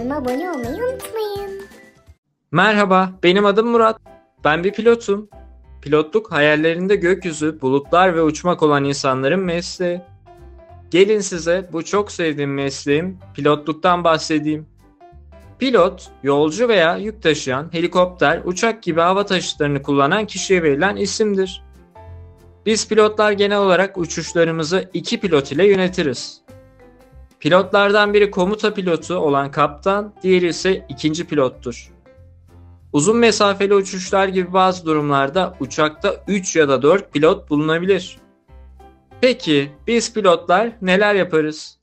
Kanalıma abone olmayı unutmayın. Merhaba, benim adım Murat. Ben bir pilotum. Pilotluk hayallerinde gökyüzü, bulutlar ve uçmak olan insanların mesleği. Gelin size bu çok sevdiğim mesleğim, pilotluktan bahsedeyim. Pilot, yolcu veya yük taşıyan, helikopter, uçak gibi hava taşıtlarını kullanan kişiye verilen isimdir. Biz pilotlar genel olarak uçuşlarımızı iki pilot ile yönetiriz. Pilotlardan biri komuta pilotu olan kaptan, diğeri ise ikinci pilottur. Uzun mesafeli uçuşlar gibi bazı durumlarda uçakta 3 ya da 4 pilot bulunabilir. Peki biz pilotlar neler yaparız?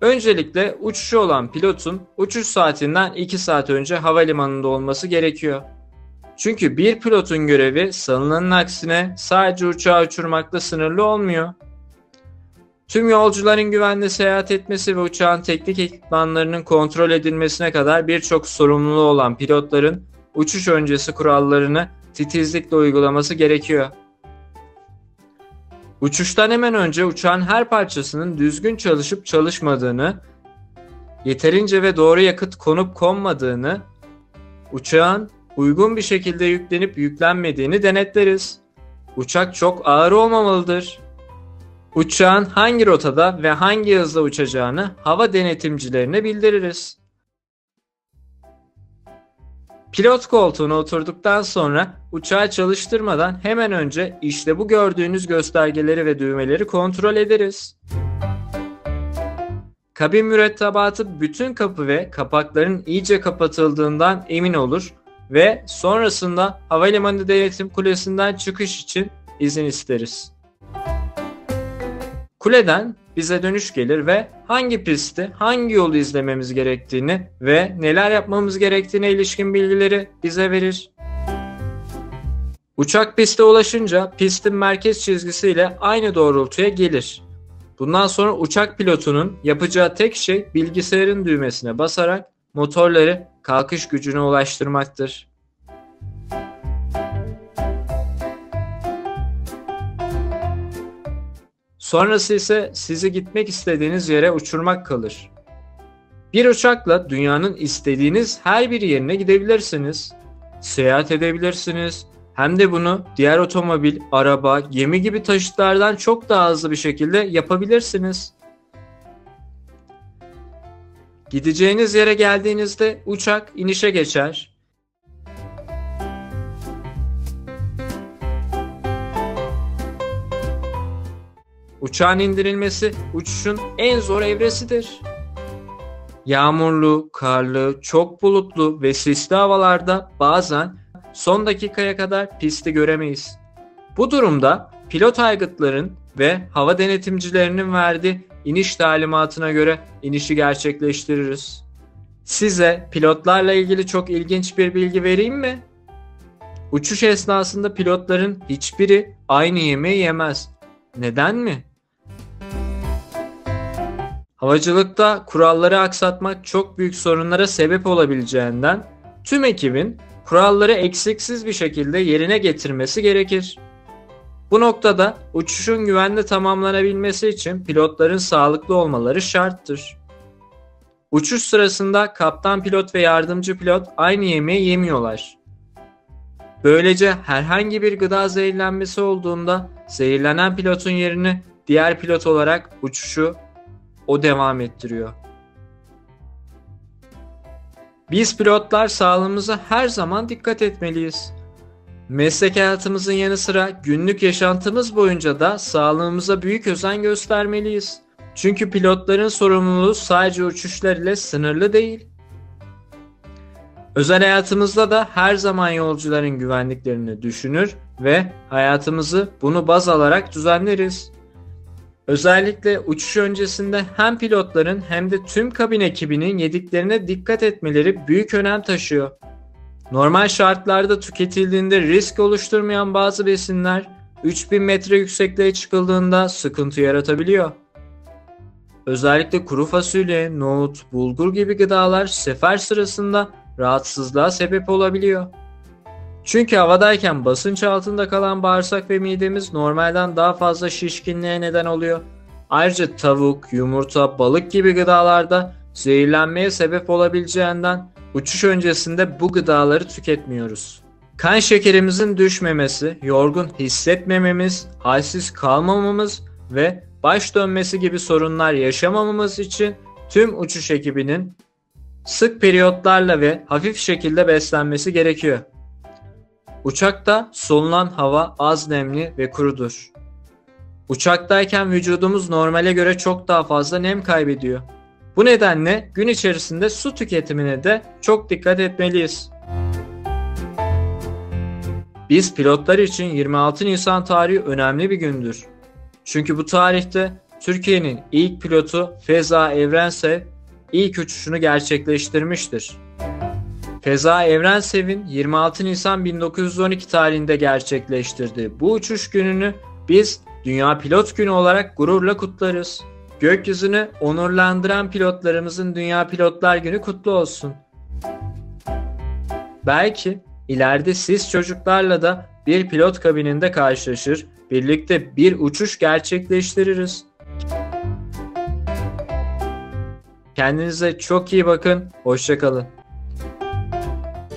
Öncelikle uçuşu olan pilotun uçuş saatinden 2 saat önce havalimanında olması gerekiyor. Çünkü bir pilotun görevi sanılanın aksine sadece uçağı uçurmakla sınırlı olmuyor. Tüm yolcuların güvenle seyahat etmesi ve uçağın teknik ekipmanlarının kontrol edilmesine kadar birçok sorumluluğu olan pilotların uçuş öncesi kurallarını titizlikle uygulaması gerekiyor. Uçuştan hemen önce uçağın her parçasının düzgün çalışıp çalışmadığını, yeterince ve doğru yakıt konup konmadığını, uçağın uygun bir şekilde yüklenip yüklenmediğini denetleriz. Uçak çok ağır olmamalıdır. Uçağın hangi rotada ve hangi hızla uçacağını hava denetimcilerine bildiririz. Pilot koltuğuna oturduktan sonra uçağı çalıştırmadan hemen önce işte bu gördüğünüz göstergeleri ve düğmeleri kontrol ederiz. Kabin mürettebatı bütün kapı ve kapakların iyice kapatıldığından emin olur ve sonrasında havalimanı denetim kulesinden çıkış için izin isteriz. Kuleden bize dönüş gelir ve hangi pisti, hangi yolu izlememiz gerektiğini ve neler yapmamız gerektiğine ilişkin bilgileri bize verir. Uçak piste ulaşınca pistin merkez çizgisiyle aynı doğrultuya gelir. Bundan sonra uçak pilotunun yapacağı tek şey bilgisayarın düğmesine basarak motorları kalkış gücüne ulaştırmaktır. Sonrası ise sizi gitmek istediğiniz yere uçurmak kalır. Bir uçakla dünyanın istediğiniz her bir yerine gidebilirsiniz. Seyahat edebilirsiniz. Hem de bunu diğer otomobil, araba, gemi gibi taşıtlardan çok daha hızlı bir şekilde yapabilirsiniz. Gideceğiniz yere geldiğinizde uçak inişe geçer. Uçağın indirilmesi uçuşun en zor evresidir. Yağmurlu, karlı, çok bulutlu ve sisli havalarda bazen son dakikaya kadar pisti göremeyiz. Bu durumda pilot aygıtların ve hava denetimcilerinin verdiği iniş talimatına göre inişi gerçekleştiririz. Size pilotlarla ilgili çok ilginç bir bilgi vereyim mi? Uçuş esnasında pilotların hiçbiri aynı yemeği yemez. Neden mi? Havacılıkta kuralları aksatmak çok büyük sorunlara sebep olabileceğinden tüm ekibin kuralları eksiksiz bir şekilde yerine getirmesi gerekir. Bu noktada uçuşun güvenle tamamlanabilmesi için pilotların sağlıklı olmaları şarttır. Uçuş sırasında kaptan pilot ve yardımcı pilot aynı yemeği yemiyorlar. Böylece herhangi bir gıda zehirlenmesi olduğunda zehirlenen pilotun yerini diğer pilot olarak uçuşu o devam ettiriyor. Biz pilotlar sağlığımıza her zaman dikkat etmeliyiz. Meslek hayatımızın yanı sıra günlük yaşantımız boyunca da sağlığımıza büyük özen göstermeliyiz. Çünkü pilotların sorumluluğu sadece uçuşlar ile sınırlı değil. Özel hayatımızda da her zaman yolcuların güvenliklerini düşünür ve hayatımızı bunu baz alarak düzenleriz. Özellikle uçuş öncesinde hem pilotların hem de tüm kabin ekibinin yediklerine dikkat etmeleri büyük önem taşıyor. Normal şartlarda tüketildiğinde risk oluşturmayan bazı besinler 3000 metre yüksekliğe çıkıldığında sıkıntı yaratabiliyor. Özellikle kuru fasulye, nohut, bulgur gibi gıdalar sefer sırasında rahatsızlığa sebep olabiliyor. Çünkü havadayken basınç altında kalan bağırsak ve midemiz normalden daha fazla şişkinliğe neden oluyor Ayrıca tavuk, yumurta, balık gibi gıdalarda zehirlenmeye sebep olabileceğinden uçuş öncesinde bu gıdaları tüketmiyoruz. Kan şekerimizin düşmemesi, yorgun hissetmememiz, halsiz kalmamamız ve baş dönmesi gibi sorunlar yaşamamamız için tüm uçuş ekibinin sık periyotlarla ve hafif şekilde beslenmesi gerekiyor. Uçakta solunan hava az nemli ve kurudur. Uçaktayken vücudumuz normale göre çok daha fazla nem kaybediyor. Bu nedenle gün içerisinde su tüketimine de çok dikkat etmeliyiz. Biz pilotlar için 26 Nisan tarihi önemli bir gündür. Çünkü bu tarihte Türkiye'nin ilk pilotu Feza Evrensev ilk uçuşunu gerçekleştirmiştir. Feza Evren Sevin 26 Nisan 1912 tarihinde gerçekleştirdiği bu uçuş gününü biz Dünya Pilot Günü olarak gururla kutlarız. Gökyüzünü onurlandıran pilotlarımızın Dünya Pilotlar Günü kutlu olsun. Belki ileride siz çocuklarla da bir pilot kabininde karşılaşır, birlikte bir uçuş gerçekleştiririz. Kendinize çok iyi bakın, hoşça kalın.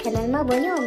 Kanalıma abone olun.